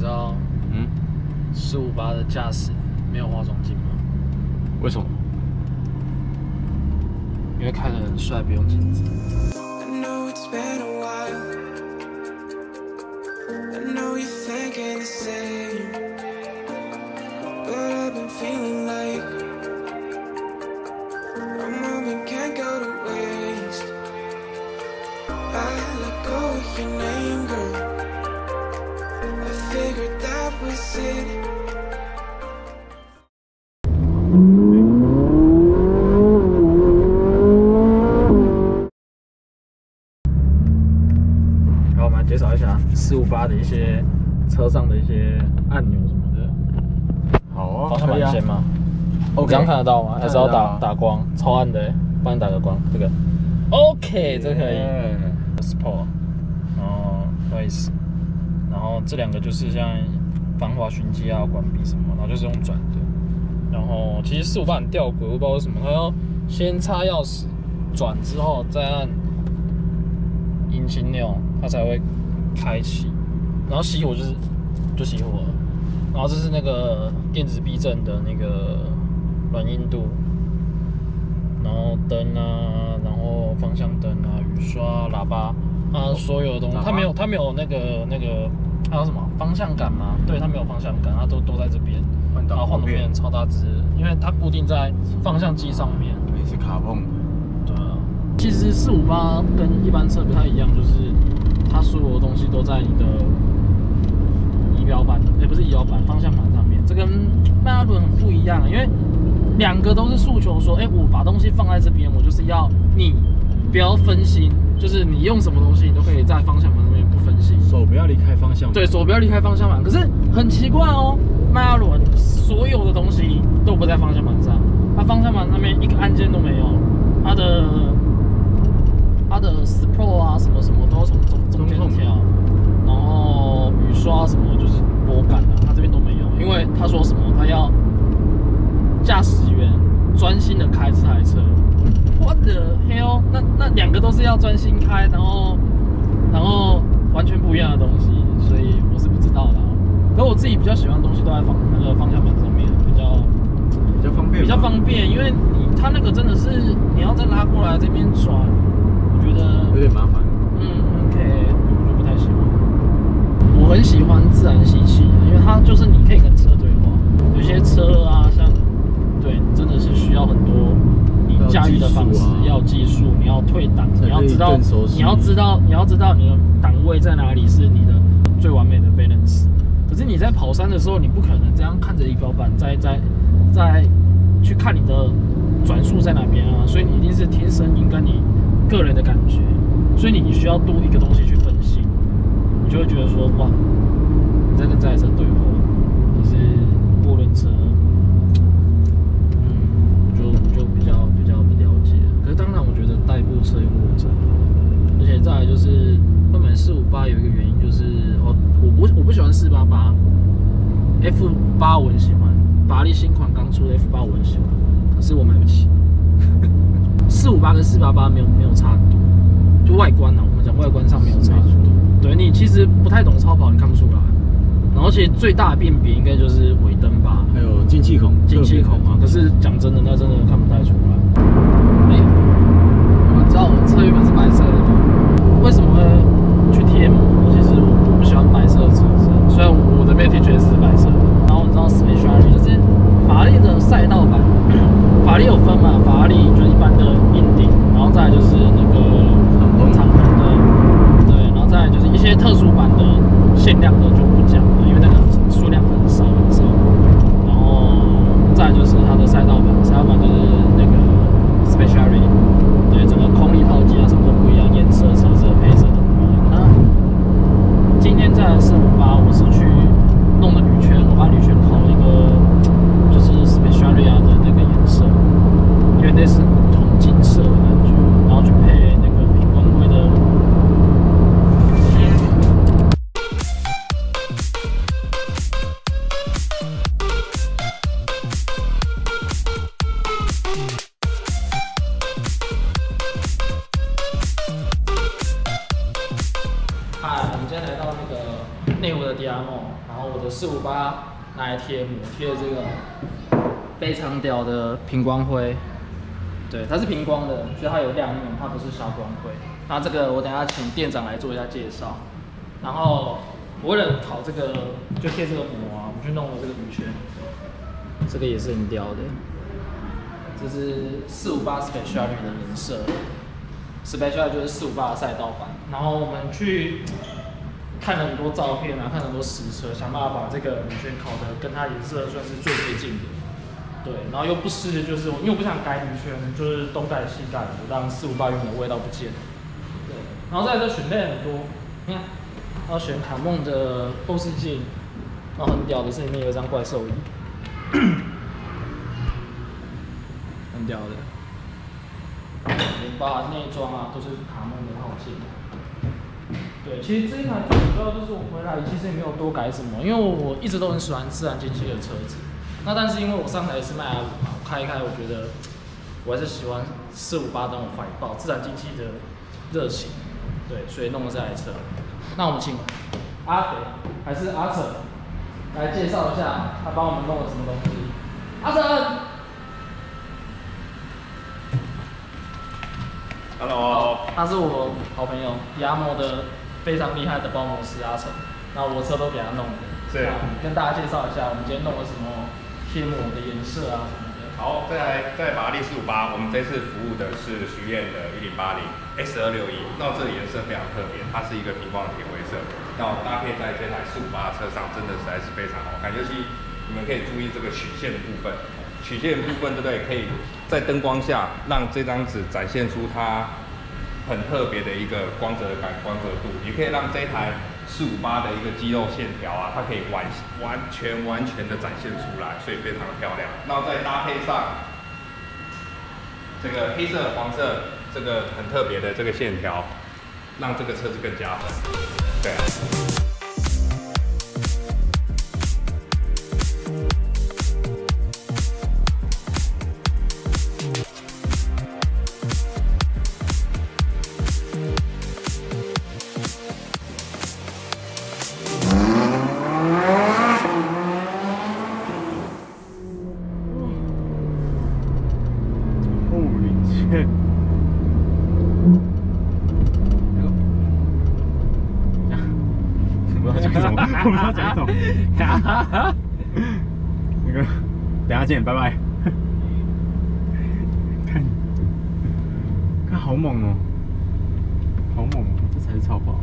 知道，15/8的驾驶没有化妆镜吗？为什么？因为看得很帅，不用镜子。好，我们来介绍一下458的一些车上的一些按钮什么的。好啊，方向盘先吗？这样看得到吗？还是要打光？超暗的，帮你打个光。这个 ，OK， 这可以。Sport， 哦 ，Race， 然后这两个就是像防滑循迹啊、关闭什么，然后就是用转的。然后其实458很吊诡，我不知道为什么它要先插钥匙转之后再按引擎钮，它才会开启。然后熄火就熄火了。然后这是那个电子避震的那个软硬度，然后灯啊，然后方向灯啊、雨刷、喇叭啊，所有的东西，它没有那个。还有什么方向感吗？对，它没有方向感，它都在这边。然后换挡变超大只，因为它固定在方向机上面。对，是卡碰。对啊，其实458跟一般车不太一样，就是它所有的东西都在你的仪表板，不是仪表板，方向盘上面。这跟迈阿伦很不一样，因为两个都是诉求说，我把东西放在这边，我就是要你不要分心，就是你用什么东西，你都可以在方向盘上面。手不要离开方向盘，对，手不要离开方向盘。可是很奇怪哦，迈阿伦所有的东西都不在方向盘上，它方向盘上面一个按键都没有，它的 Sport 啊什么什么都从中间调，然后雨刷什么就是拨杆的，它这边都没有，因为他说什么，他要驾驶员专心的开这台车。What the hell？ 那两个都是要专心开，然后。完全不一样的东西，所以我是不知道的。可我自己比较喜欢的东西都在方向盘上面，比较方便，因为它那个真的是你要再拉过来这边转，我觉得有点麻烦。OK， 我就不太喜欢。我很喜欢自然吸气，因为它就是你可以跟车对话。有些车啊，像对，真的是需要很多你驾驭的方式，要技术，你要退档，你要知道你的档位在哪里是你的最完美的 balance。可是你在跑山的时候，你不可能这样看着仪表板再去看你的转速在哪边啊，所以你一定是听声音跟你个人的感觉，所以你需要多一个东西去分析，你就会觉得说哇，你在跟这台车对话，就是涡轮车。就比较了解，可是当然我觉得代步车用涡轮车，而且再来就是会买458有一个原因就是我不喜欢488，F8我很喜欢，法拉利新款刚出的 F8我很喜欢，可是我买不起。458跟488没有差很多，就外观啊，我们讲外观上没有差很多。对，你其实不太懂超跑，你看不出来。然后其实最大的辨别应该就是尾灯吧，还有进气孔啊。可是讲真的，那真的看不太出来。我知道我车原本是白色的，为什么会去贴膜？其实我不喜欢白色的车身，虽然我的Matic确实是白色的。然后你知道 Speciale 就是法拉利的赛道版，法拉利有分嘛？法拉利就是一般的硬顶，然后再来就是那个敞篷的，对，然后再来就是一些特殊版的限量的就不讲。数量很少很少，然后再来就是它的赛道版就是那个 Speciale， 对，整个空力套件啊什么都不一样，颜色、车色、配色都不一样。那今天在458，我是去弄了铝圈，我把铝圈烤了一个就是 Speciale 的那个颜色，因为那是铜金色的感觉，然后去配那个平光辉的。内哦，然后我的458拿来贴膜，贴了这个非常屌的平光灰，对，它是平光的，所以它有亮面，它不是消光灰。那这个我等一下请店长来做一下介绍。然后我为了烤这个，就贴这个膜啊，我去弄了这个鱼圈，这个也是很屌的。 这是458 Speciale 的颜色 ，Speciale 就是458的赛道版。然后我们去看了很多照片啊，看了很多实车，想办法把这个鱼圈烤的跟它颜色算是最接近的。对，然后又不失，就是因为我不想改鱼圈，就是东改西改，让458原本的味道不见。对，然后再来就选类很多，你看，要选卡梦的后视镜，然后很屌的是里面有一张怪兽椅。掉的，连包含内装啊，都是卡梦的套件。对，其实这一台最主要就是我回来其实也没有多改什么，因为我一直都很喜欢自然进气的车子。那但是因为我上台是迈阿密嘛，我开一开我觉得我还是喜欢458当我怀抱自然进气的热情。对，所以弄了这台车。那我们请阿肥还是阿成来介绍一下他帮我们弄了什么东西。阿成。 Hello， 他是我好朋友Yamo的非常厉害的包膜师阿成，那我车都给他弄的。对，跟大家介绍一下，我们今天弄了什么贴膜的颜色啊什么的。好，再来法拉利458，我们这次服务的是徐燕的1080 S261，那这个颜色非常特别，它是一个平光的铁灰色，那我搭配在这台458车上，真的实在是非常好看，尤其你们可以注意这个曲线的部分。 曲线部分，对不对？可以在灯光下让这张纸展现出它很特别的一个光泽感、光泽度，也可以让这台458的一个肌肉线条啊，它可以完全的展现出来，所以非常的漂亮。那再搭配上这个黑色、黄色这个很特别的这个线条，让这个车子更加分。对啊。 我不知道讲什么，那个等下见，拜拜。看，看好猛哦，好猛哦，这才是超跑。